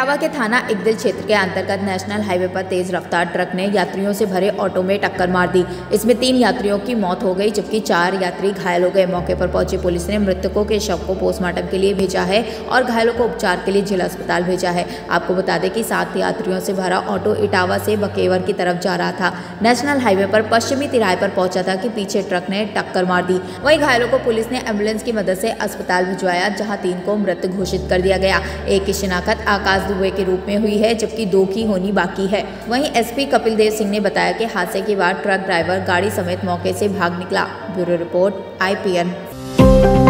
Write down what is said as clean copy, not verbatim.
इटावा के थाना एकदिल क्षेत्र के अंतर्गत नेशनल हाईवे पर तेज रफ्तार ट्रक ने यात्रियों से भरे ऑटो में टक्कर मार दी। इसमें 3 यात्रियों की मौत हो गई जबकि 4 यात्री घायल हो गए। मौके पर पहुंची पुलिस ने मृतकों के शव को पोस्टमार्टम के लिए भेजा है और घायलों को उपचार के लिए जिला अस्पताल भेजा है। आपको बता दें कि 7 यात्रियों से भरा ऑटो इटावा से बकेवर की तरफ जा रहा था। नेशनल हाईवे पर पश्चिमी तिराहे पर पहुंचा था कि पीछे ट्रक ने टक्कर मार दी। वहीं घायलों को पुलिस ने एम्बुलेंस की मदद से अस्पताल भिजवाया, जहाँ 3 को मृत घोषित कर दिया गया। एक की शिनाख्त आकाश दुबे के रूप में हुई है जबकि 2 की होनी बाकी है। वहीं एसपी कपिल देव सिंह ने बताया कि हादसे के बाद ट्रक ड्राइवर गाड़ी समेत मौके से भाग निकला। Bureau report IPN।